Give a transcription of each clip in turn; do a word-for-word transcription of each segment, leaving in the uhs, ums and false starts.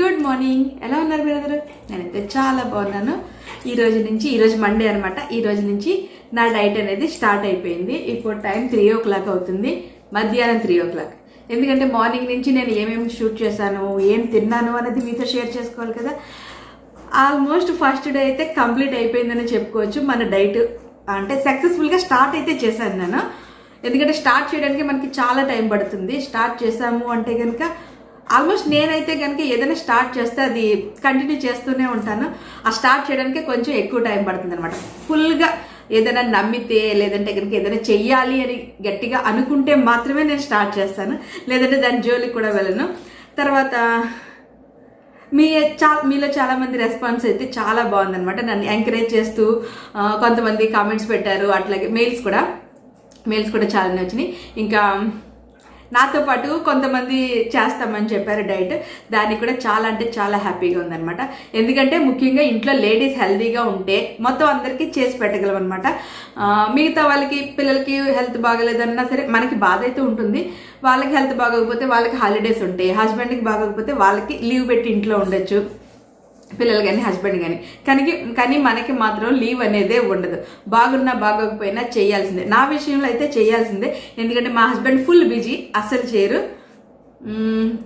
Good morning. ఎలా ఉన్నారు మీరందరూ? నేనైతే చాలా బాగున్నాను. ఈ రోజు నుంచి ఈరోజు మండే అనమాట. ఈ రోజు నుంచి నా డైట్ అనేది స్టార్ట్ అయిపోయింది. ఇప్పుడు టైం త్రీ ఓ క్లాక్ అవుతుంది, మధ్యాహ్నం త్రీ ఓ క్లాక్ ఎందుకంటే మార్నింగ్ నుంచి నేను ఏమేమి షూట్ చేశాను, ఏం తిన్నాను అనేది మీతో షేర్ చేసుకోవాలి కదా. ఆల్మోస్ట్ ఫస్ట్ డే అయితే కంప్లీట్ అయిపోయిందని చెప్పుకోవచ్చు. మన డైట్ అంటే సక్సెస్ఫుల్గా స్టార్ట్ అయితే చేశాను నేను, ఎందుకంటే స్టార్ట్ చేయడానికి మనకి చాలా టైం పడుతుంది. స్టార్ట్ చేసాము అంటే కనుక ఆల్మోస్ట్ నేనైతే కనుక ఏదైనా స్టార్ట్ చేస్తే అది కంటిన్యూ చేస్తూనే ఉంటాను. ఆ స్టార్ట్ చేయడానికి కొంచెం ఎక్కువ టైం పడుతుంది అనమాట. ఫుల్గా ఏదైనా నమ్మితే, లేదంటే కనుక ఏదైనా చెయ్యాలి అని గట్టిగా అనుకుంటే మాత్రమే నేను స్టార్ట్ చేస్తాను, లేదంటే దాని జోలికి కూడా వెళ్ళను. తర్వాత మీ చా మీలో చాలామంది రెస్పాన్స్ అయితే చాలా బాగుందనమాట. నన్ను ఎంకరేజ్ చేస్తూ కొంతమంది కామెంట్స్ పెట్టారు, అట్లాగే మెయిల్స్ కూడా మెయిల్స్ కూడా చాలానే వచ్చినాయి. ఇంకా నాతో పాటు కొంతమంది చేస్తామని చెప్పారు డైట్, దానికి కూడా చాలా అంటే చాలా హ్యాపీగా ఉందనమాట. ఎందుకంటే ముఖ్యంగా ఇంట్లో లేడీస్ హెల్తీగా ఉంటే మొత్తం అందరికీ చేసి పెట్టగలం అనమాట. మిగతా వాళ్ళకి పిల్లలకి హెల్త్ బాగలేదన్నా సరే మనకి బాధ అయితే ఉంటుంది. వాళ్ళకి హెల్త్ బాగోకపోతే వాళ్ళకి హాలిడేస్ ఉంటాయి, హస్బెండ్కి బాగోకపోతే వాళ్ళకి లీవ్ పెట్టి ఇంట్లో ఉండొచ్చు, పిల్లలు కానీ హస్బెండ్ కానీ. కానీ కానీ మనకి మాత్రం లీవ్ అనేదే ఉండదు. బాగున్నా బాగోకపోయినా చేయాల్సిందే. నా విషయంలో అయితే చేయాల్సిందే, ఎందుకంటే మా హస్బెండ్ ఫుల్ బిజీ, అస్సలు చేయరు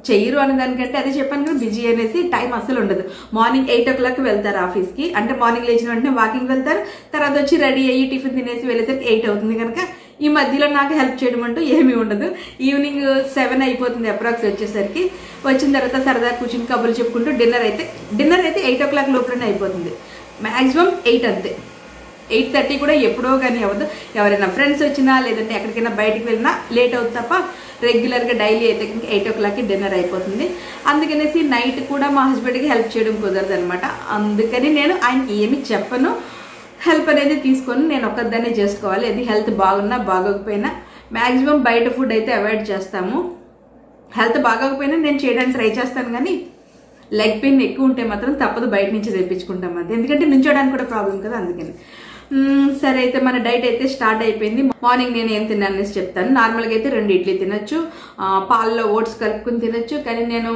చెయ్యరు అనే దానికంటే అదే చెప్పాను కదా, బిజీ అనేసి టైం అస్సలు ఉండదు. మార్నింగ్ ఎయిట్ ఓ క్లాక్ వెళ్తారు ఆఫీస్కి, అంటే మార్నింగ్ లేచిన వెంటనే వాకింగ్ వెళ్తారు, తర్వాత వచ్చి రెడీ అయ్యి టిఫిన్ తినేసి వెళ్ళేసరికి ఎయిట్ అవుతుంది. కనుక ఈ మధ్యలో నాకు హెల్ప్ చేయడం అంటూ ఏమీ ఉండదు. ఈవినింగ్ సెవెన్ అయిపోతుంది అప్రాక్స్ వచ్చేసరికి. వచ్చిన తర్వాత సరదా కూర్చుని కబుర్లు చెప్పుకుంటూ డిన్నర్ అయితే డిన్నర్ అయితే ఎయిట్ ఓ క్లాక్ లోపలనే అయిపోతుంది, మ్యాక్సిమం ఎయిట్ అంతే. ఎయిట్ థర్టీ కూడా ఎప్పుడో కానీ అవ్వదు. ఎవరైనా ఫ్రెండ్స్ వచ్చినా లేదంటే ఎక్కడికైనా బయటకు వెళ్ళినా లేట్ అవుతుంది తప్ప రెగ్యులర్గా డైలీ అయితే ఎయిట్ ఓ క్లాక్కి డిన్నర్ అయిపోతుంది. అందుకనేసి నైట్ కూడా మా హస్బెండ్కి హెల్ప్ చేయడం కుదరదు అనమాట. అందుకని నేను ఆయనకి ఏమి చెప్పను, హెల్ప్ అనేది తీసుకొని నేను ఒక్కదాన్నే చేసుకోవాలి. అది హెల్త్ బాగున్నా బాగోకపోయినా మ్యాక్సిమం బయట ఫుడ్ అయితే అవాయిడ్ చేస్తాము. హెల్త్ బాగోకపోయినా నేను చేయడానికి ట్రై చేస్తాను, కానీ లెగ్ పెయిన్ ఎక్కువ ఉంటే మాత్రం తప్పదు బయట నుంచి తెప్పించుకుంటాం అది, ఎందుకంటే నుంచోడానికి కూడా ప్రాబ్లం కదా, అందుకని. సరే అయితే మన డైట్ అయితే స్టార్ట్ అయిపోయింది. మార్నింగ్ నేను ఏం తిన్నాను అనేసి చెప్తాను. నార్మల్గా అయితే రెండు ఇడ్లీ తినొచ్చు, పాల్లో ఓట్స్ కలుపుకుని తినొచ్చు, కానీ నేను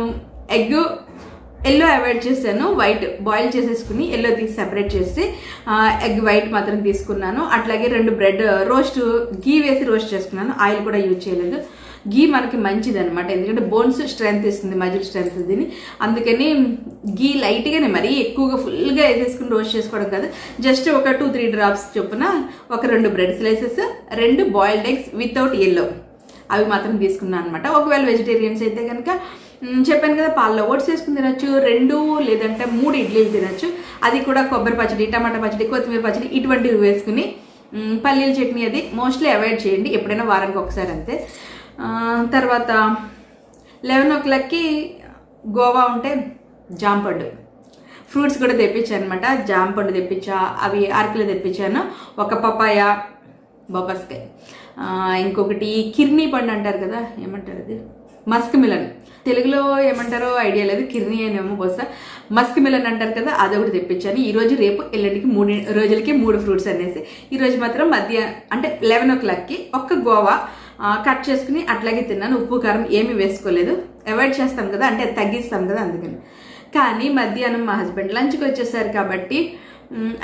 ఎగ్ ఎల్లో అవాయిడ్ చేశాను. వైట్ బాయిల్ చేసేసుకుని ఎల్లో తీసి సెపరేట్ చేసి ఎగ్ వైట్ మాత్రం తీసుకున్నాను. అట్లాగే రెండు బ్రెడ్ రోస్ట్ గీ వేసి రోస్ట్ చేసుకున్నాను, ఆయిల్ కూడా యూజ్ చేయలేదు. గీ మనకి మంచిది అనమాట, ఎందుకంటే బోన్స్ స్ట్రెంత్ ఇస్తుంది, మజిల్ స్ట్రెంత్ ఇస్తుంది. అందుకని గీ లైట్గానే, మరీ ఎక్కువగా ఫుల్గా వేసేసుకుని రోస్ట్ చేసుకోవడం కాదు, జస్ట్ ఒక టూ త్రీ డ్రాప్స్ చొప్పున ఒక రెండు బ్రెడ్ స్లైసెస్, రెండు బాయిల్డ్ ఎగ్స్ వితౌట్ ఎల్లో అవి మాత్రం తీసుకున్నాను అనమాట. ఒకవేళ వెజిటేరియన్స్ అయితే కనుక చెప్పాను కదా, పాల్లో ఓట్స్ వేసుకుని తినొచ్చు, రెండు లేదంటే మూడు ఇడ్లీలు తినొచ్చు. అది కూడా కొబ్బరి పచ్చడి, టమాటా పచ్చడి, కొత్తిమీర పచ్చడి ఇటువంటివి వేసుకుని, పల్లీల చట్నీ అది మోస్ట్లీ అవాయిడ్ చేయండి, ఎప్పుడైనా వారానికి ఒకసారి అంతే. తర్వాత లెవెన్ ఓ క్లాక్కి గోవా ఉంటే జాంపండు ఫ్రూట్స్ కూడా తెప్పించాను అనమాట. జాంపండు తెప్పించా, అవి అరకిలో తెప్పించాను, ఒక పపాయ, బొబ్బస్కాయ, ఇంకొకటి కిర్నీ పండు అంటారు కదా, ఏమంటారు అది, మస్క్ మిలన్, తెలుగులో ఏమంటారో ఐడియా లేదు, కిర్నీ అనేమో బహుశా, మస్క్ మిలన్ అంటారు కదా, అదొకటి తెప్పించాను. ఈరోజు రేపు ఎల్లుండికి మూడు రోజులకి మూడు ఫ్రూట్స్ అనేసి. ఈరోజు మాత్రం మధ్యాహ్నం అంటే లెవెన్ ఓ క్లాక్కి ఒక్క గోవా కట్ చేసుకుని అట్లాగే తిన్నాను. ఉప్పు కారం ఏమీ వేసుకోలేదు, అవాయిడ్ చేస్తాం కదా, అంటే తగ్గిస్తాం కదా అందుకని. కానీ మధ్యాహ్నం మా హస్బెండ్ లంచ్కి వచ్చేసారు కాబట్టి,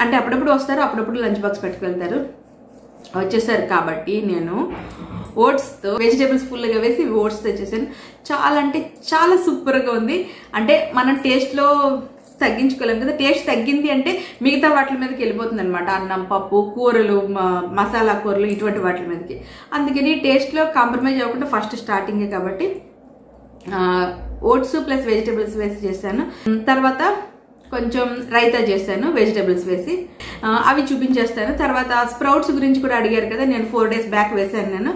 అంటే అప్పుడప్పుడు వస్తారు, అప్పుడప్పుడు లంచ్ బాక్స్ పెట్టుకెళ్తారు, వచ్చేసారు కాబట్టి నేను ఓట్స్తో వెజిటేబుల్స్ ఫుల్గా వేసి ఓట్స్ తెచ్చేసాను. చాలా అంటే చాలా సూపర్గా ఉంది. అంటే మనం టేస్ట్లో తగ్గించుకోలేము కదా, టేస్ట్ తగ్గింది అంటే మిగతా వాటి మీదకి వెళ్ళిపోతుంది అనమాట, అన్నం, పప్పు, కూరలు, మసాలా కూరలు ఇటువంటి వాటి మీదకి. అందుకని టేస్ట్లో కాంప్రమైజ్ అవ్వకుండా ఫస్ట్ స్టార్టింగే కాబట్టి ఓట్స్ ప్లస్ వెజిటేబుల్స్ వేసి చేశాను. తర్వాత కొంచెం రైతా చేశాను వెజిటేబుల్స్ వేసి, అవి చూపించేస్తాను. తర్వాత స్ప్రౌట్స్ గురించి కూడా అడిగారు కదా, నేను ఫోర్ డేస్ బ్యాక్ వేశాను నేను,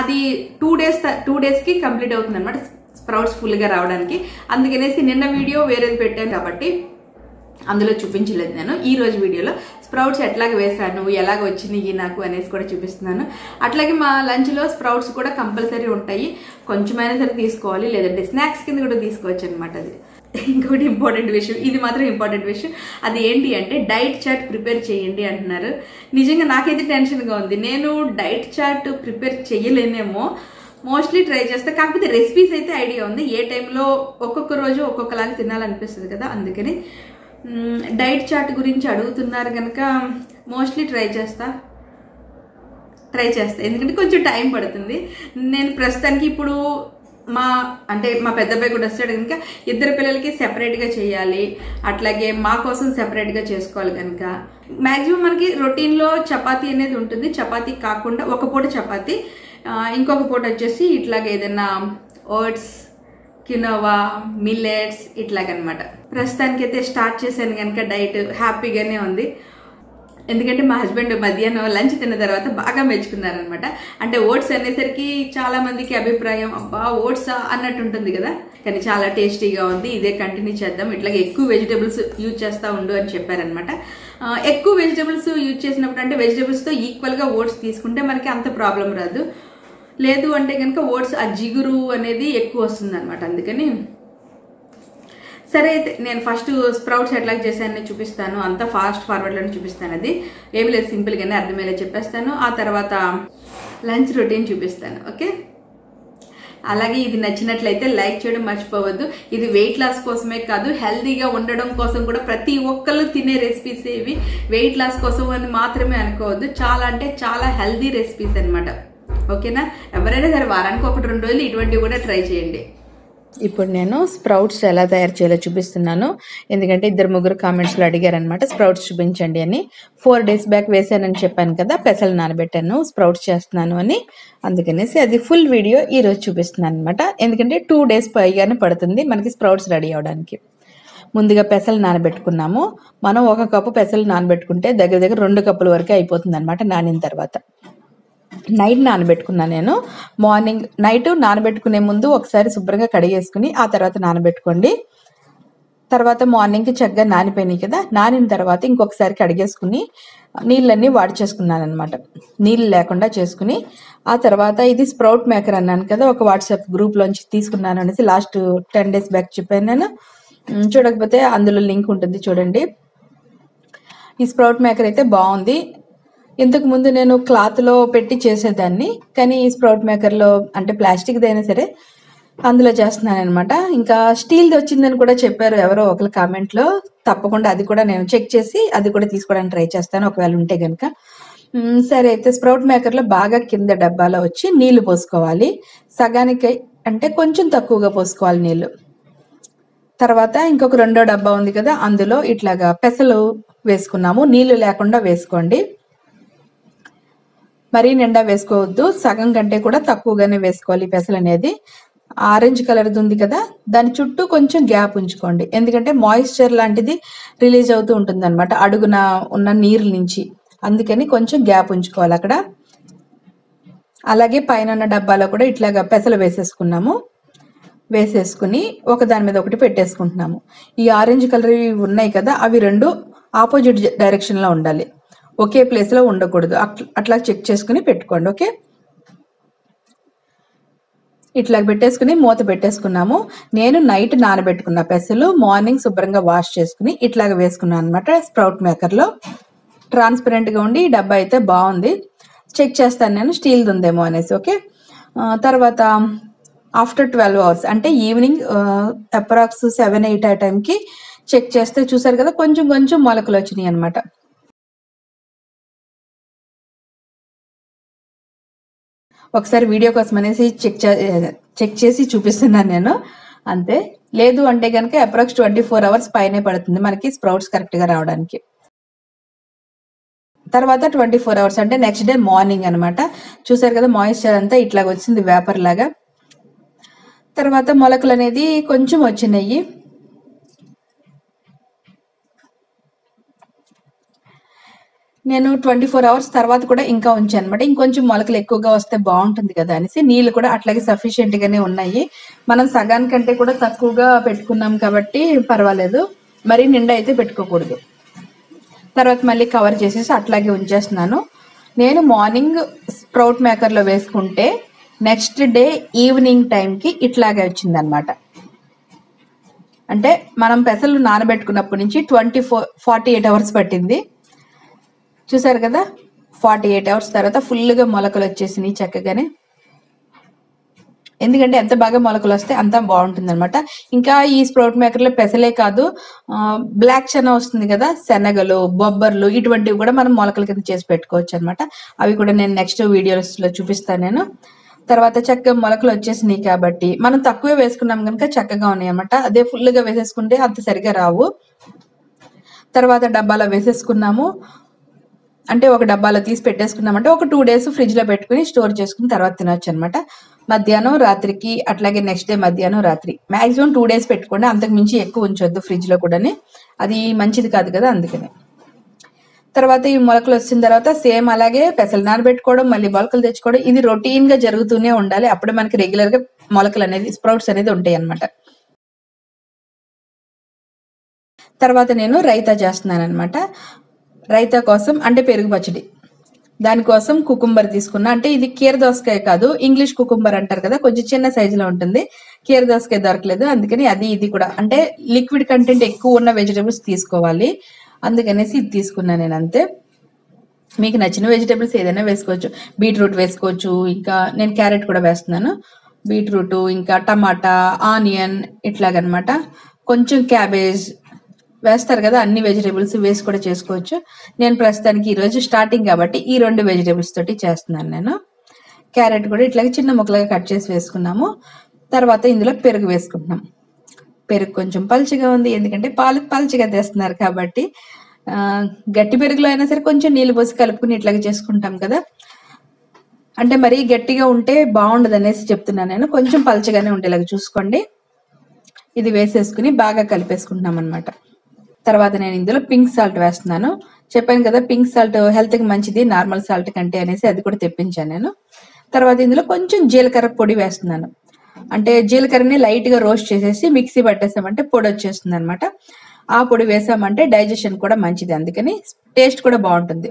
అది టూ డేస్ టూ డేస్కి కంప్లీట్ అవుతుంది అనమాట స్ప్రౌట్స్ ఫుల్గా రావడానికి. అందుకనేసి నిన్న వీడియో వేరేది పెట్టాను కాబట్టి అందులో చూపించలేదు నేను. ఈ రోజు వీడియోలో స్ప్రౌట్స్ ఎట్లాగ వేసాను, ఎలాగ వచ్చినాయి నాకు అనేసి కూడా చూపిస్తున్నాను. అట్లాగే మా లంచ్లో స్ప్రౌట్స్ కూడా కంపల్సరీ ఉంటాయి, కొంచెమైనా సరే తీసుకోవాలి, లేదంటే స్నాక్స్ కింద కూడా తీసుకోవచ్చు అనమాట. అది ఇంకొకటి ఇంపార్టెంట్ విషయం, ఇది మాత్రం ఇంపార్టెంట్ విషయం, అది ఏంటి అంటే డైట్ చార్ట్ ప్రిపేర్ చేయండి అంటున్నారు. నిజంగా నాకైతే టెన్షన్గా ఉంది, నేను డైట్ చార్ట్ ప్రిపేర్ చేయలేనేమో, మోస్ట్లీ ట్రై చేస్తా. కాకపోతే రెసిపీస్ అయితే ఐడియా ఉంది, ఏ టైంలో ఒక్కొక్క రోజు ఒక్కొక్కలాగా తినాలనిపిస్తుంది కదా, అందుకని డైట్ చార్ట్ గురించి అడుగుతున్నారు కనుక మోస్ట్లీ ట్రై చేస్తా ట్రై చేస్తా ఎందుకంటే కొంచెం టైం పడుతుంది. నేను ప్రస్తుతానికి ఇప్పుడు మా అంటే మా పెద్ద అబ్బాయి కూడా వస్తాడు కనుక ఇద్దరు పిల్లలకి సెపరేట్గా చేయాలి, అట్లాగే మా కోసం సెపరేట్గా చేసుకోవాలి కనుక మ్యాక్సిమం మనకి రొటీన్లో చపాతీ అనేది ఉంటుంది. చపాతీ కాకుండా ఒక పూట చపాతీ, ఇంకొక పూట వచ్చేసి ఇట్లాగే ఏదైనా ఓట్స్, కినోవా, మిల్లెట్స్ ఇట్లాగనమాట. ప్రస్తుతానికైతే స్టార్ట్ చేశాను కనుక డైట్ హ్యాపీగానే ఉంది. ఎందుకంటే మా హస్బెండ్ మధ్యాహ్నం లంచ్ తిన్న తర్వాత బాగా మెచ్చుకున్నారనమాట. అంటే ఓట్స్ అనేసరికి చాలామందికి అభిప్రాయం అబ్బా ఓట్స్ అన్నట్టు ఉంటుంది కదా, కానీ చాలా టేస్టీగా ఉంది, ఇదే కంటిన్యూ చేద్దాం, ఇట్లాగే ఎక్కువ వెజిటేబుల్స్ యూజ్ చేస్తూ ఉండు అని చెప్పారనమాట. ఎక్కువ వెజిటేబుల్స్ యూజ్ చేసినప్పుడు అంటే వెజిటేబుల్స్తో ఈక్వల్గా ఓట్స్ తీసుకుంటే మనకి అంత ప్రాబ్లం రాదు, లేదు అంటే కనుక ఓట్స్ ఆ జిగురు అనేది ఎక్కువ వస్తుంది అనమాట. అందుకని సరే అయితే నేను ఫస్ట్ స్ప్రౌట్స్ ఎట్లా చేశానని చూపిస్తాను, అంతా ఫాస్ట్ ఫార్వర్డ్లోనే చూపిస్తాను, అది ఏమి లేదు సింపుల్గానే అర్థమయ్యేలా చెప్పేస్తాను. ఆ తర్వాత లంచ్ రొటీన్ చూపిస్తాను, ఓకే. అలాగే ఇది నచ్చినట్లయితే లైక్ చేయడం మర్చిపోవద్దు. ఇది వెయిట్ లాస్ కోసమే కాదు, హెల్తీగా ఉండడం కోసం కూడా ప్రతి ఒక్కళ్ళు తినే రెసిపీస్ ఇవి, వెయిట్ లాస్ కోసం అని మాత్రమే అనుకోవద్దు, చాలా అంటే చాలా హెల్తీ రెసిపీస్ అనమాట, ఓకేనా. ఎవరైనా సరే వారానికి ఒకటి రెండు రోజులు ఇటువంటివి కూడా ట్రై చేయండి. ఇప్పుడు నేను స్ప్రౌట్స్ ఎలా తయారు చేయాలో చూపిస్తున్నాను, ఎందుకంటే ఇద్దరు ముగ్గురు కామెంట్స్లో అడిగారనమాట స్ప్రౌట్స్ చూపించండి అని. ఫోర్ డేస్ బ్యాక్ వేసానని చెప్పాను కదా, పెసలు నానబెట్టాను స్ప్రౌట్స్ చేస్తున్నాను అని, అందుకనేసి అది ఫుల్ వీడియో ఈరోజు చూపిస్తున్నాను అనమాట. ఎందుకంటే టూ డేస్ పైగానే పడుతుంది మనకి స్ప్రౌట్స్ రెడీ అవడానికి. ముందుగా పెసలు నానబెట్టుకున్నాము మనం, ఒక కప్పు పెసలు నానబెట్టుకుంటే దగ్గర దగ్గర రెండు కప్పుల వరకే అయిపోతుంది అనమాట. నానిన తర్వాత నైట్ నానబెట్టుకున్నాను నేను, మార్నింగ్ నైట్ నానబెట్టుకునే ముందు ఒకసారి శుభ్రంగా కడిగేసుకుని ఆ తర్వాత నానబెట్టుకోండి. తర్వాత మార్నింగ్కి చక్కగా నానిపోయినాయి కదా, నానిన తర్వాత ఇంకొకసారి కడిగేసుకుని నీళ్ళన్నీ వాడి చేసుకున్నాను అనమాట, నీళ్ళు లేకుండా చేసుకుని. ఆ తర్వాత ఇది స్ప్రౌట్ మేకర్ అన్నాను కదా, ఒక వాట్సాప్ గ్రూప్లోంచి తీసుకున్నాను అనేసి లాస్ట్ టెన్ డేస్ బ్యాక్ చెప్పాను నేను, చూడకపోతే అందులో లింక్ ఉంటుంది చూడండి. ఈ స్ప్రౌట్ మేకర్ అయితే బాగుంది, ఇంతకు ముందు నేను క్లాత్లో పెట్టి చేసేదాన్ని, కానీ ఈ స్ప్రౌట్ మేకర్లో అంటే ప్లాస్టిక్దైనా సరే అందులో చేస్తున్నాను అనమాట. ఇంకా స్టీల్ది వచ్చిందని కూడా చెప్పారు ఎవరో ఒకరు కామెంట్లో, తప్పకుండా అది కూడా నేను చెక్ చేసి అది కూడా తీసుకోవడానికి ట్రై చేస్తాను ఒకవేళ ఉంటే కనుక. సరే అయితే స్ప్రౌట్ మేకర్లో బాగా కింద డబ్బాలో వచ్చి నీళ్లు పోసుకోవాలి, సగానికి అంటే కొంచెం తక్కువగా పోసుకోవాలి నీళ్లు. తర్వాత ఇంకొక రెండో డబ్బా ఉంది కదా, అందులో ఇట్లాగా పెసలు వేసుకున్నాము, నీళ్లు లేకుండా వేసుకోండి, మరీ నిండా వేసుకోవద్దు, సగం కంటే కూడా తక్కువగానే వేసుకోవాలి. పెసలు అనేది ఆరెంజ్ కలర్ది ఉంది కదా, దాని చుట్టూ కొంచెం గ్యాప్ ఉంచుకోండి, ఎందుకంటే మాయిశ్చర్ లాంటిది రిలీజ్ అవుతూ ఉంటుంది అనమాట అడుగున ఉన్న నీరు నుంచి, అందుకని కొంచెం గ్యాప్ ఉంచుకోవాలి అక్కడ. అలాగే పైన ఉన్న డబ్బాలో కూడా ఇట్లాగా పెసలు వేసేసుకున్నాము, వేసేసుకుని ఒక దాని మీద ఒకటి పెట్టేసుకుంటున్నాము. ఈ ఆరెంజ్ కలర్ ఉన్నాయి కదా, అవి రెండు ఆపోజిట్ డైరెక్షన్లో ఉండాలి, ఒకే ప్లేస్లో ఉండకూడదు, అట్లా చెక్ చేసుకుని పెట్టుకోండి, ఓకే. ఇట్లా పెట్టేసుకుని మూత పెట్టేసుకున్నాము. నేను నైట్ నానబెట్టుకున్న పెసలు మార్నింగ్ శుభ్రంగా వాష్ చేసుకుని ఇట్లాగ వేసుకున్నాను అనమాట స్ప్రౌట్ మేకర్లో. ట్రాన్స్పరెంట్గా ఉండి ఈ డబ్బా అయితే బాగుంది, చెక్ చేస్తాను నేను స్టీల్ది ఉందేమో అనేసి, ఓకే. తర్వాత ఆఫ్టర్ ట్వెల్వ్ అవర్స్ అంటే ఈవినింగ్ అప్రాక్స్ సెవెన్ ఎయిట్ ఆ టైంకి చెక్ చేస్తే చూసారు కదా కొంచెం కొంచెం మొలకలు వచ్చినాయి అనమాట. ఒకసారి వీడియో కోసం అనేసి చెక్ చెక్ చేసి చూపిస్తున్నాను నేను, అంతే. లేదు అంటే కనుక అప్రాక్స్ ట్వంటీ ఫోర్ అవర్స్ పైనే పడుతుంది మనకి స్ప్రౌట్స్ కరెక్ట్గా రావడానికి. తర్వాత ట్వంటీ ఫోర్ అవర్స్ అంటే నెక్స్ట్ డే మార్నింగ్ అనమాట. చూసారు కదా మాయిశ్చర్ అంతా ఇట్లాగ వచ్చింది వేపర్ లాగా. తర్వాత మొలకలు అనేది కొంచెం వచ్చినాయి. నేను ట్వంటీ ఫోర్ అవర్స్ తర్వాత కూడా ఇంకా ఉంచాను అనమాట, ఇంకొంచెం మొలకలు ఎక్కువగా వస్తే బాగుంటుంది కదా అనేసి. నీళ్ళు కూడా అట్లాగే సఫిషియెంట్ గానే ఉన్నాయి, మనం సగానికంటే కూడా తక్కువగా పెట్టుకున్నాం కాబట్టి పర్వాలేదు, మరీ నిండా అయితే పెట్టుకోకూడదు. తర్వాత మళ్ళీ కవర్ చేసేసి అట్లాగే ఉంచేస్తున్నాను. నేను మార్నింగ్ స్ప్రౌట్ మేకర్లో వేసుకుంటే నెక్స్ట్ డే ఈవినింగ్ టైంకి ఇట్లాగే వచ్చింది అనమాట. అంటే మనం పెసలు నానబెట్టుకున్నప్పటి నుంచి twenty four forty eight hours పట్టింది చూసారు కదా. ఫార్టీ ఎయిట్ అవర్స్ తర్వాత ఫుల్గా మొలకలు వచ్చేసినాయి చక్కగానే. ఎందుకంటే ఎంత బాగా మొలకలు వస్తే అంత బాగుంటుంది అనమాట. ఇంకా ఈ స్ప్రౌట్ మేకర్లో పెసలే కాదు, బ్లాక్ చెన వస్తుంది కదా, శనగలు, బొబ్బర్లు ఇటువంటివి కూడా మనం మొలకల కింద చేసి పెట్టుకోవచ్చు అనమాట. అవి కూడా నేను నెక్స్ట్ వీడియోస్ లో చూపిస్తాను నేను. తర్వాత చక్కగా మొలకలు వచ్చేసినాయి కాబట్టి మనం తక్కువే వేసుకున్నాం కనుక చక్కగా ఉన్నాయి అనమాట. అదే ఫుల్ గా వేసేసుకుంటే అంత సరిగా రావు. తర్వాత డబ్బాలో వేసేసుకున్నాము అంటే ఒక డబ్బాలో తీసి పెట్టేసుకున్నామంటే ఒక టూ డేస్ ఫ్రిడ్జ్ లో పెట్టుకుని స్టోర్ చేసుకుని తర్వాత తినొచ్చు అనమాట. మధ్యాహ్నం రాత్రికి అట్లాగే నెక్స్ట్ డే మధ్యాహ్నం రాత్రి మాక్సిమం టూ డేస్ పెట్టుకోండి, అంతకు మించి ఎక్కువ ఉంచొద్దు ఫ్రిడ్జ్ లో కూడా, అది మంచిది కాదు కదా అందుకని. తర్వాత ఈ మొలకలు వచ్చిన తర్వాత సేమ్ అలాగే పెసలు నానబెట్టుకోవడం, మళ్ళీ మొలకలు తెచ్చుకోవడం, ఇది రొటీన్ గా జరుగుతూనే ఉండాలి. అప్పుడే మనకి రెగ్యులర్ గా మొలకలు అనేది స్ప్రౌట్స్ అనేది ఉంటాయి అనమాట. తర్వాత నేను రైతా చేస్తున్నాను అనమాట. రైతా కోసం అంటే పెరుగు పచ్చడి, దానికోసం కుకుంబర్ తీసుకున్నా. అంటే ఇది కీర దోసకాయ కాదు, ఇంగ్లీష్ కుకుంబర్ అంటారు కదా, కొంచెం చిన్న సైజులో ఉంటుంది. కీర దోసకాయ దొరకలేదు అందుకని అది ఇది కూడా అంటే లిక్విడ్ కంటెంట్ ఎక్కువ ఉన్న వెజిటబుల్స్ తీసుకోవాలి, అందుకనేసి ఇది తీసుకున్నాను నేను. అంతే, మీకు నచ్చిన వెజిటబుల్స్ ఏదైనా వేసుకోవచ్చు, బీట్రూట్ వేసుకోవచ్చు, ఇంకా నేను క్యారెట్ కూడా వేస్తున్నాను, బీట్రూట్ ఇంకా టమాటా, ఆనియన్ ఇట్లాగనమాట, కొంచెం క్యాబేజ్ వేస్తారు కదా, అన్ని వెజిటబుల్స్ వేసి కూడా చేసుకోవచ్చు. నేను ప్రస్తుతానికి ఈరోజు స్టార్టింగ్ కాబట్టి ఈ రెండు వెజిటబుల్స్ తోటి చేస్తున్నాను నేను. క్యారెట్ కూడా ఇట్లాగే చిన్న ముక్కలుగా కట్ చేసి వేసుకున్నాము. తర్వాత ఇందులో పెరుగు వేసుకుంటున్నాం. పెరుగు కొంచెం పలుచగా ఉంది ఎందుకంటే పాలు పలుచగా తెస్తున్నారు కాబట్టి. గట్టి పెరుగులో అయినా సరే కొంచెం నీళ్ళు పోసి కలుపుకుని ఇట్లాగే చేసుకుంటాం కదా, అంటే మరీ గట్టిగా ఉంటే బాగుండదు అనేసి చెప్తున్నాను నేను. కొంచెం పలుచగానే ఉండేలాగా చూసుకోండి. ఇది వేసేసుకుని బాగా కలిపేసుకుంటున్నాం అనమాట. తర్వాత నేను ఇందులో పింక్ సాల్ట్ వేస్తున్నాను. చెప్పాను కదా పింక్ సాల్ట్ హెల్త్ కి మంచిది నార్మల్ సాల్ట్ కంటే అనేసి, అది కూడా తెప్పించాను నేను. తర్వాత ఇందులో కొంచెం జీలకర్ర పొడి వేస్తున్నాను. అంటే జీలకర్రని లైట్ గా రోస్ట్ చేసేసి మిక్సీ పట్టేసామంటే పొడి వచ్చేస్తుంది అనమాట. ఆ పొడి వేసామంటే డైజెషన్ కూడా మంచిది, అందుకని టేస్ట్ కూడా బాగుంటుంది.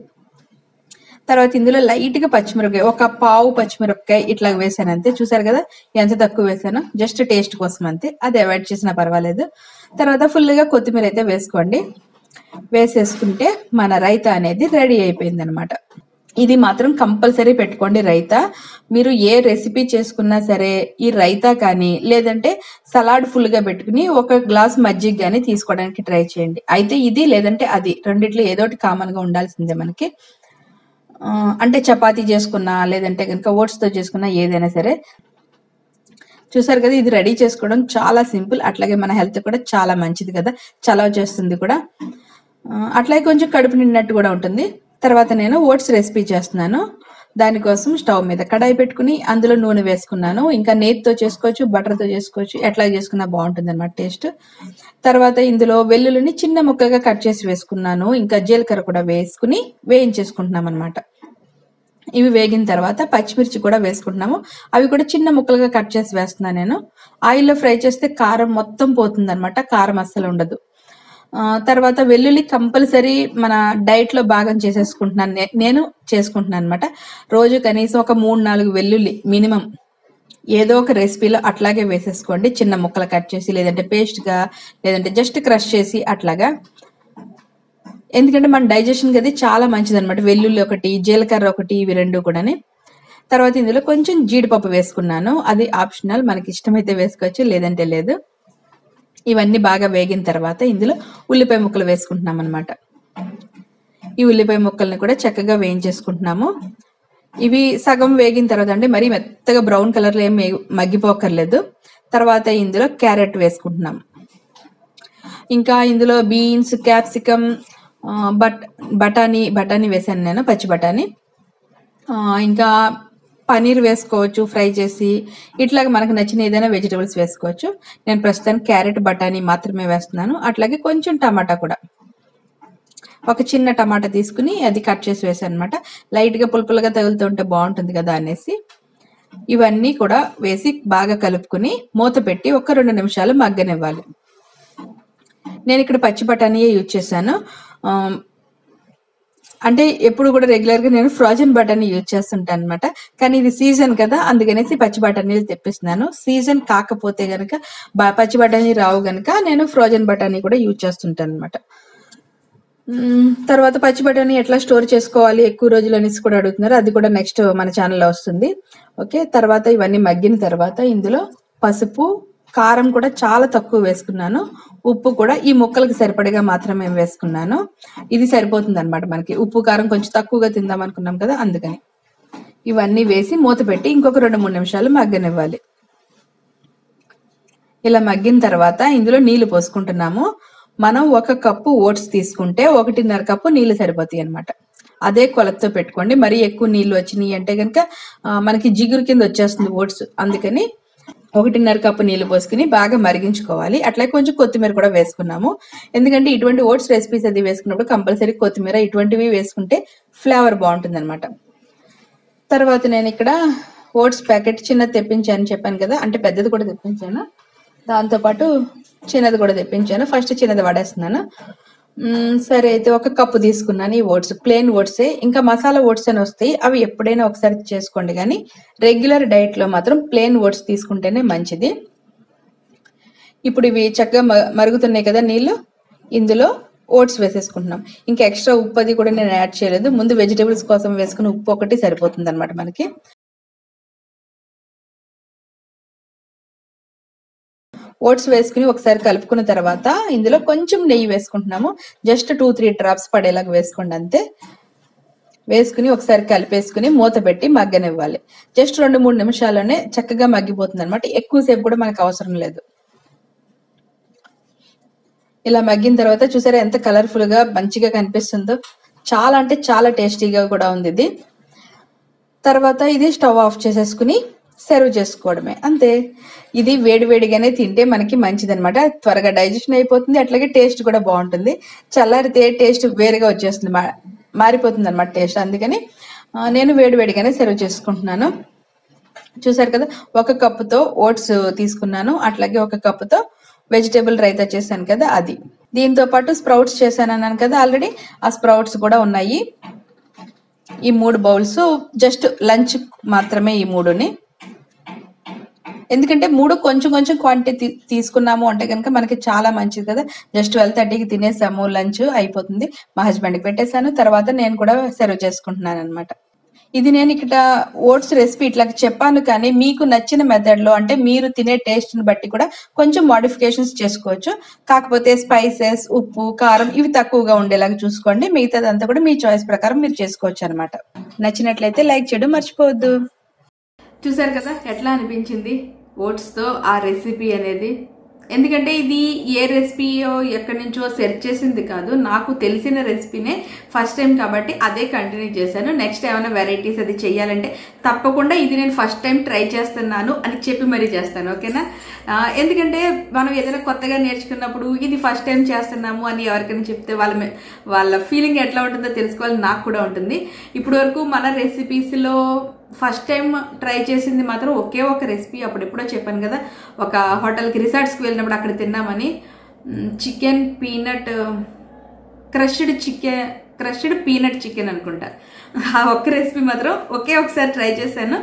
తర్వాత ఇందులో లైట్ గా పచ్చిమిరపకాయ, ఒక పావు పచ్చిమిరపకాయ ఇట్లా వేసాను అంతే. చూసారు కదా ఎంత తక్కువ వేసాను, జస్ట్ టేస్ట్ కోసం అంతే, అది అవాయిడ్ చేసినా పర్వాలేదు. తర్వాత ఫుల్ గా కొత్తిమీర అయితే వేసుకోండి. వేసేసుకుంటే మన రైతా అనేది రెడీ అయిపోయింది అనమాట. ఇది మాత్రం కంపల్సరీ పెట్టుకోండి రైతా. మీరు ఏ రెసిపీ చేసుకున్నా సరే ఈ రైతా కానీ లేదంటే సలాడ్ ఫుల్ గా పెట్టుకుని ఒక గ్లాస్ మజ్జిగ కానీ తీసుకోవడానికి ట్రై చేయండి. అయితే ఇది లేదంటే అది రెండిట్లో ఏదోటి కామన్ గా ఉండాల్సిందే మనకి. అంటే చపాతీ చేసుకున్నా లేదంటే కనుక ఓట్స్ తో చేసుకున్నా ఏదైనా సరే. చూసారు కదా ఇది రెడీ చేసుకోవడం చాలా సింపుల్, అట్లాగే మన హెల్త్ కూడా చాలా మంచిది కదా, చలవ చేస్తుంది కూడా, అట్లాగే కొంచెం కడుపు నిండినట్టు కూడా ఉంటుంది. తర్వాత నేను ఓట్స్ రెసిపీ చేస్తున్నాను. దానికోసం స్టవ్ మీద కడాయి పెట్టుకుని అందులో నూనె వేసుకున్నాను. ఇంకా నెయ్యితో చేసుకోవచ్చు, బటర్తో చేసుకోవచ్చు, ఎట్లా చేసుకున్నా బాగుంటుంది అనమాట టేస్ట్. తర్వాత ఇందులో వెల్లుల్లిని చిన్న ముక్కగా కట్ చేసి వేసుకున్నాను. ఇంకా జీలకర్ర కూడా వేసుకుని వేయించేసుకుంటున్నాం అనమాట. ఇవి వేగిన తర్వాత పచ్చిమిర్చి కూడా వేసుకుంటున్నాము. అవి కూడా చిన్న ముక్కలుగా కట్ చేసి వేస్తున్నాను నేను. ఆయిల్లో ఫ్రై చేస్తే కారం మొత్తం పోతుంది అనమాట, కారం అస్సలు ఉండదు. తర్వాత వెల్లుల్లి కంపల్సరీ మన డైట్ లో భాగం చేసేసుకుంటున్నాను నేను, చేసుకుంటున్నాను అనమాట. రోజు కనీసం ఒక మూడు నాలుగు వెల్లుల్లి మినిమం ఏదో ఒక రెసిపీలో అట్లాగే వేసేసుకోండి, చిన్న ముక్కలు కట్ చేసి లేదంటే పేస్ట్ గా లేదంటే జస్ట్ క్రష్ చేసి అట్లాగా. ఎందుకంటే మన డైజెషన్ అది చాలా మంచిది అనమాట. వెల్లుల్లి ఒకటి, జీలకర్ర ఒకటి, ఇవి రెండు కూడా. తర్వాత ఇందులో కొంచెం జీడిపప్పు వేసుకున్నాను, అది ఆప్షనల్, మనకి ఇష్టమైతే వేసుకోవచ్చు లేదంటే లేదు. ఇవన్నీ బాగా వేగిన తర్వాత ఇందులో ఉల్లిపాయ ముక్కలు వేసుకుంటున్నాం అనమాట. ఈ ఉల్లిపాయ ముక్కల్ని కూడా చక్కగా వేయించేసుకుంటున్నాము. ఇవి సగం వేగిన తర్వాత అంటే మరీ మెత్తగా బ్రౌన్ కలర్ లో ఏం మగ్గిపోకర్లేదు. తర్వాత ఇందులో క్యారెట్ వేసుకుంటున్నాం. ఇంకా ఇందులో బీన్స్, క్యాప్సికమ్, బట్ బఠానీ బఠానీ వేసాను నేను, పచ్చి బఠానీ, ఇంకా పనీర్ వేసుకోవచ్చు ఫ్రై చేసి, ఇట్లాగ మనకు నచ్చిన ఏదైనా వెజిటబుల్స్ వేసుకోవచ్చు. నేను ప్రస్తుతానికి క్యారెట్, బఠానీ మాత్రమే వేస్తున్నాను. అట్లాగే కొంచెం టమాటా కూడా, ఒక చిన్న టమాటా తీసుకుని అది కట్ చేసి వేసాను అనమాట. లైట్ గా పులుపులుగా తగులుతూ ఉంటే బాగుంటుంది కదా అనేసి ఇవన్నీ కూడా వేసి బాగా కలుపుకుని మూత పెట్టి ఒక రెండు నిమిషాలు మగ్గనివ్వాలి. నేను ఇక్కడ పచ్చి బఠానీయే యూజ్ చేశాను. అంటే ఎప్పుడు కూడా రెగ్యులర్ గా నేను ఫ్రోజన్ బఠానీ యూజ్ చేస్తుంటాను అనమాట, కానీ ఇది సీజన్ కదా అందుకనేసి పచ్చి బఠానీలు తెప్పిస్తున్నాను. సీజన్ కాకపోతే గనక పచ్చి బఠానీ రావు గనక నేను ఫ్రోజన్ బఠానీ కూడా యూజ్ చేస్తుంటాను అనమాట. తర్వాత పచ్చి బఠానీ ఎట్లా స్టోర్ చేసుకోవాలి ఎక్కువ రోజులు అనేసి కూడా అడుగుతున్నారు. అది కూడా నెక్స్ట్ మన ఛానల్లో వస్తుంది. ఓకే, తర్వాత ఇవన్నీ మగ్గిన తర్వాత ఇందులో పసుపు, కారం కూడా చాలా తక్కువ వేసుకున్నాను, ఉప్పు కూడా ఈ ముక్కలకు సరిపడగా మాత్రమే వేసుకున్నాను. ఇది సరిపోతుంది అనమాట మనకి. ఉప్పు కారం కొంచెం తక్కువగా తిందాం అనుకున్నాం కదా, అందుకని ఇవన్నీ వేసి మూత పెట్టి ఇంకొక రెండు మూడు నిమిషాలు మగ్గనివ్వాలి. ఇలా మగ్గిన తర్వాత ఇందులో నీళ్లు పోసుకుంటున్నాము. మనం ఒక కప్పు ఓట్స్ తీసుకుంటే ఒకటిన్నర కప్పు నీళ్లు సరిపోతాయి అనమాట. అదే కొలతతో పెట్టుకోండి. మరీ ఎక్కువ నీళ్లు వచ్చినాయి అంటే కనుక మనకి జిగురు కింద వచ్చేస్తుంది ఓట్స్, అందుకని ఒకటిన్నర కప్పు నీళ్లు పోసుకుని బాగా మరిగించుకోవాలి. అట్లా కొంచెం కొత్తిమీర కూడా వేసుకున్నాము, ఎందుకంటే ఇటువంటి ఓట్స్ రెసిపీస్ అది వేసుకున్నప్పుడు కంపల్సరీ కొత్తిమీర ఇటువంటివి వేసుకుంటే ఫ్లేవర్ బాగుంటుంది అనమాట. తర్వాత నేను ఇక్కడ ఓట్స్ ప్యాకెట్ చిన్నది తెప్పించాను చెప్పాను కదా, అంటే పెద్దది కూడా తెప్పించాను, దాంతోపాటు చిన్నది కూడా తెప్పించాను. ఫస్ట్ చిన్నది వాడేస్తున్నాను. సరే, అయితే ఒక కప్పు తీసుకున్నాను ఈ ఓట్స్, ప్లెయిన్ ఓట్సే. ఇంకా మసాలా ఓట్స్ అని వస్తాయి, అవి ఎప్పుడైనా ఒకసారి చేసుకోండి, కానీ రెగ్యులర్ డైట్లో మాత్రం ప్లెయిన్ ఓట్స్ తీసుకుంటేనే మంచిది. ఇప్పుడు ఇవి చక్కగా మరుగుతున్నాయి కదా నీళ్ళు, ఇందులో ఓట్స్ వేసేసుకుంటున్నాం. ఇంకా ఎక్స్ట్రా ఉప్పు అది కూడా నేను యాడ్ చేయలేదు, ముందు వెజిటేబుల్స్ కోసం వేసుకుని ఉప్పు ఒకటి సరిపోతుంది అనమాట మనకి. ఓట్స్ వేసుకుని ఒకసారి కలుపుకున్న తర్వాత ఇందులో కొంచెం నెయ్యి వేసుకుంటున్నాము, జస్ట్ టూ త్రీ డ్రాప్స్ పడేలాగా వేసుకోండి అంతే. వేసుకుని ఒకసారి కలిపేసుకుని మూత పెట్టి మగ్గనివ్వాలి. జస్ట్ రెండు మూడు నిమిషాల్లోనే చక్కగా మగ్గిపోతుంది అనమాట, ఎక్కువసేపు కూడా మనకు అవసరం లేదు. ఇలా మగ్గిన తర్వాత చూసారా ఎంత కలర్ఫుల్గా మంచిగా కనిపిస్తుందో, చాలా అంటే చాలా టేస్టీగా కూడా ఉంది ఇది. తర్వాత ఇది స్టవ్ ఆఫ్ చేసేసుకుని సర్వ్ చేసుకోవడమే అంతే. ఇది వేడివేడిగానే తింటే మనకి మంచిదనమాట, త్వరగా డైజెషన్ అయిపోతుంది, అట్లాగే టేస్ట్ కూడా బాగుంటుంది. చల్లారితే టేస్ట్ వేరుగా వచ్చేస్తుంది, మారిపోతుంది అనమాట టేస్ట్, అందుకని నేను వేడివేడిగానే సర్వ్ చేసుకుంటున్నాను. చూసారు కదా, ఒక కప్పుతో ఓట్స్ తీసుకున్నాను, అట్లాగే ఒక కప్పుతో వెజిటేబుల్ రైతా చేశాను కదా అది, దీంతో పాటు స్ప్రౌట్స్ చేశాను అన్నాను కదా ఆల్రెడీ, ఆ స్ప్రౌట్స్ కూడా ఉన్నాయి. ఈ మూడు బౌల్స్ జస్ట్ లంచ్ మాత్రమే ఈ మూడుని, ఎందుకంటే మూడు కొంచెం కొంచెం క్వాంటిటీ తీసుకున్నాము అంటే కనుక మనకి చాలా మంచిది కదా. జస్ట్ ట్వెల్వ్ థర్టీకి తినేసాము, లంచ్ అయిపోతుంది, మా హస్బెండ్కి పెట్టేశాను, తర్వాత నేను కూడా సర్వ్ చేసుకుంటున్నాను అనమాట. ఇది నేను ఇక్కడ ఓట్స్ రెసిపీ ఇట్లా చెప్పాను, కానీ మీకు నచ్చిన మెథడ్లో అంటే మీరు తినే టేస్ట్ని బట్టి కూడా కొంచెం మోడిఫికేషన్స్ చేసుకోవచ్చు. కాకపోతే స్పైసెస్, ఉప్పు, కారం ఇవి తక్కువగా ఉండేలాగా చూసుకోండి, మిగతాదంతా కూడా మీ చాయిస్ ప్రకారం మీరు చేసుకోవచ్చు అనమాట. నచ్చినట్లయితే లైక్ చేయడం మర్చిపోవద్దు. చూసారు కదా ఎట్లా అనిపించింది ఓట్స్తో ఆ రెసిపీ అనేది, ఎందుకంటే ఇది ఏ రెసిపీయో ఎక్కడి నుంచో సెర్చ్ చేసింది కాదు, నాకు తెలిసిన రెసిపీనే ఫస్ట్ టైం కాబట్టి అదే కంటిన్యూ చేశాను. నెక్స్ట్ ఏమైనా వెరైటీస్ అది చేయాలంటే తప్పకుండా ఇది నేను ఫస్ట్ టైం ట్రై చేస్తున్నాను అని చెప్పి మరీ చేస్తాను, ఓకేనా. ఎందుకంటే మనం ఏదైనా కొత్తగా నేర్చుకున్నప్పుడు ఇది ఫస్ట్ టైం చేస్తున్నాము అని ఎవరికైనా చెప్తే వాళ్ళ వాళ్ళ ఫీలింగ్ ఎట్లా ఉంటుందో తెలుసుకోవాలి, నాకు కూడా ఉంటుంది. ఇప్పటి వరకు మన రెసిపీస్లో ఫస్ట్ టైం ట్రై చేసింది మాత్రం ఒకే ఒక రెసిపీ, అప్పుడెప్పుడో చెప్పాను కదా, ఒక హోటల్కి రిసార్ట్స్కి వెళ్ళినప్పుడు అక్కడ తిన్నామని chicken peanut crushed chicken crushed peanut chicken అనుకుంటా, ఆ ఒక్క రెసిపీ మాత్రం ఒకే ఒకసారి ట్రై చేశాను,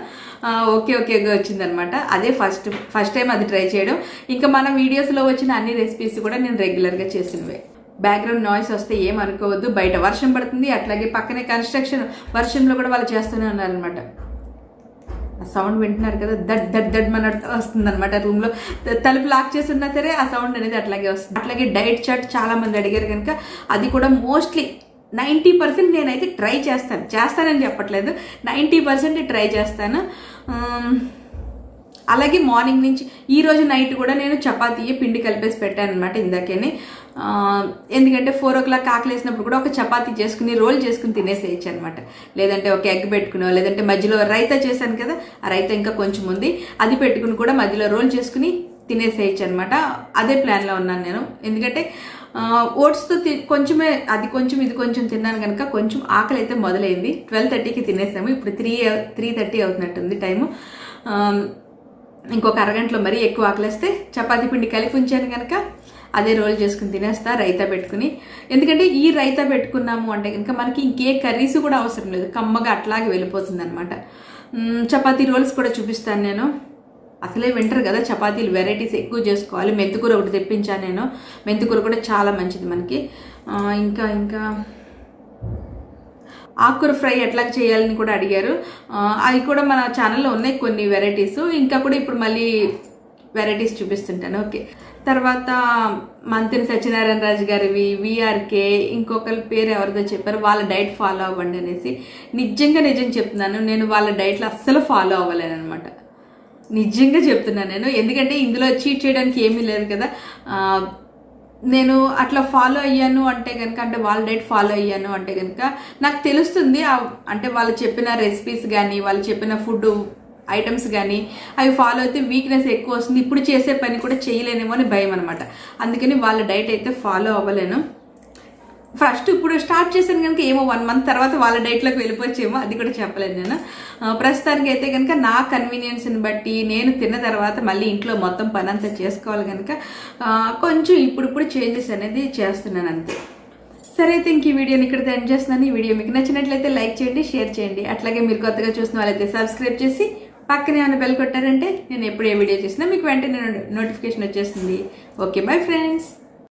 ఓకే ఓకేగా వచ్చిందనమాట. అదే ఫస్ట్ ఫస్ట్ టైం అది ట్రై చేయడం. ఇంకా మన వీడియోస్లో వచ్చిన అన్ని రెసిపీస్ కూడా నేను రెగ్యులర్గా చేసినవే. బ్యాక్గ్రౌండ్ నాయిస్ వస్తే ఏమనుకోవద్దు, బయట వర్షం పడుతుంది, అట్లాగే పక్కనే కన్స్ట్రక్షన్ వర్షంలో కూడా వాళ్ళు చేస్తూనే ఉన్నారనమాట. ఆ సౌండ్ వింటున్నారు కదా, దడ్ దడ్ దడ్ మన వస్తుంది అనమాట. రూమ్లో తలుపు లాక్ చేసి ఉన్నా సరే ఆ సౌండ్ అనేది అట్లాగే వస్తుంది. అట్లాగే డైట్ చార్ట్ చాలామంది అడిగారు కనుక అది కూడా మోస్ట్లీ నైంటీ పర్సెంట్ నేనైతే ట్రై చేస్తాను, చేస్తానని చెప్పట్లేదు, నైంటీ పర్సెంట్ ట్రై చేస్తాను. అలాగే మార్నింగ్ నుంచి ఈరోజు నైట్ కూడా నేను చపాతీయే పిండి కలిపేసి పెట్టాను అనమాట ఇందాకనే, ఎందుకంటే ఫోర్ ఓ క్లాక్ ఆకలేసినప్పుడు కూడా ఒక చపాతీ చేసుకుని రోల్ చేసుకుని తినేసేయచ్చు అనమాట. లేదంటే ఒక ఎగ్ పెట్టుకునో, లేదంటే మధ్యలో రైతా చేశాను కదా ఆ రైతా ఇంకా కొంచెం ఉంది, అది పెట్టుకుని కూడా మధ్యలో రోల్ చేసుకుని తినేసేయచ్చు అనమాట. అదే ప్లాన్లో ఉన్నాను నేను, ఎందుకంటే ఓట్స్తో తి కొంచెమే అది కొంచెం ఇది కొంచెం తిన్నాను కనుక కొంచెం ఆకలి అయితే మొదలైంది. ట్వెల్వ్ థర్టీకి తినేసాము, ఇప్పుడు త్రీ త్రీ థర్టీ అవుతున్నట్టుంది టైము. ఇంకొక అరగంటలో మరీ ఎక్కువ ఆకలిస్తే చపాతీ పిండి కలిపి ఉంచాను కనుక అదే రోల్ చేసుకుని తినేస్తా రైతా పెట్టుకుని. ఎందుకంటే ఈ రైతా పెట్టుకున్నాము అంటే కనుక మనకి ఇంకే కర్రీస్ కూడా అవసరం లేదు, కమ్మగా అట్లాగే వెళ్ళిపోతుంది అనమాట. చపాతీ రోల్స్ కూడా చూపిస్తాను నేను. అసలే వింటర్ కదా, చపాతీలు వెరైటీస్ ఎక్కువ చేసుకోవాలి. మెంతికూర ఒకటి తెప్పించాను నేను, మెంతికూర కూడా చాలా మంచిది మనకి. ఇంకా ఇంకా ఆకుకూర ఫ్రై ఎట్లా చేయాలని కూడా అడిగారు. అవి కూడా మన ఛానల్లో ఉన్నాయి కొన్ని వెరైటీస్, ఇంకా కూడా ఇప్పుడు మళ్ళీ వెరైటీస్ చూపిస్తుంటాను. ఓకే, తర్వాత మంత్రి సత్యనారాయణ రాజు గారివి, వీఆర్కే, ఇంకొకరి పేరు ఎవరిదో చెప్పారు, వాళ్ళ డైట్ ఫాలో అవ్వండి అనేసి. నిజంగా నిజం చెప్తున్నాను, నేను వాళ్ళ డైట్లో అస్సలు ఫాలో అవ్వలేను అనమాట. నిజంగా చెప్తున్నాను నేను, ఎందుకంటే ఇందులో చీట్ చేయడానికి ఏమీ లేదు కదా. నేను అట్లా ఫాలో అయ్యాను అంటే కనుక, అంటే వాళ్ళ డైట్ ఫాలో అయ్యాను అంటే కనుక నాకు తెలుస్తుంది, అంటే వాళ్ళు చెప్పిన రెసిపీస్ కానీ వాళ్ళు చెప్పిన ఫుడ్ ఐటమ్స్ కానీ అవి ఫాలో అయితే వీక్నెస్ ఎక్కువ వస్తుంది, ఇప్పుడు చేసే పని కూడా చేయలేనేమో అని భయం అనమాట. అందుకని వాళ్ళ డైట్ అయితే ఫాలో అవ్వలేను. ఫస్ట్ ఇప్పుడు స్టార్ట్ చేశాను కనుక ఏమో వన్ మంత్ తర్వాత వాళ్ళ డైట్లోకి వెళ్ళిపోవచ్చేమో, అది కూడా చెప్పలేదు నేను. ప్రస్తుతానికి అయితే కనుక నా కన్వీనియన్స్ని బట్టి నేను తిన్న తర్వాత మళ్ళీ ఇంట్లో మొత్తం పని అంతా చేసుకోవాలి కనుక కొంచెం ఇప్పుడిప్పుడు చేంజెస్ అనేది చేస్తున్నాను అంతే. సరే అయితే ఇంక ఈ వీడియోని ఇక్కడితో ఎండ్ చేస్తున్నాను. ఈ వీడియో మీకు నచ్చినట్లయితే లైక్ చేయండి, షేర్ చేయండి. అట్లాగే మీరు కొత్తగా చూసిన వాళ్ళైతే సబ్స్క్రైబ్ చేసి పక్కనే ఏమైనా బెల్ కొట్టారంటే నేను ఎప్పుడు ఏ వీడియో చేసినా మీకు వెంటనే నోటిఫికేషన్ వచ్చేస్తుంది. Okay bye friends.